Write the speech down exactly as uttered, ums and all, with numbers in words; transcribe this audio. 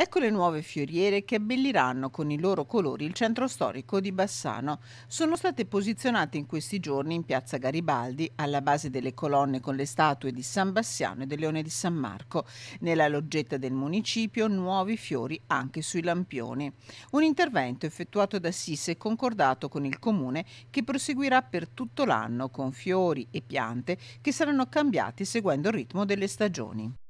Ecco le nuove fioriere che abbelliranno con i loro colori il centro storico di Bassano. Sono state posizionate in questi giorni in Piazza Garibaldi, alla base delle colonne con le statue di San Bassiano e del Leone di San Marco. Nella loggetta del municipio nuovi fiori anche sui lampioni. Un intervento effettuato da Sis e concordato con il comune, che proseguirà per tutto l'anno con fiori e piante che saranno cambiati seguendo il ritmo delle stagioni.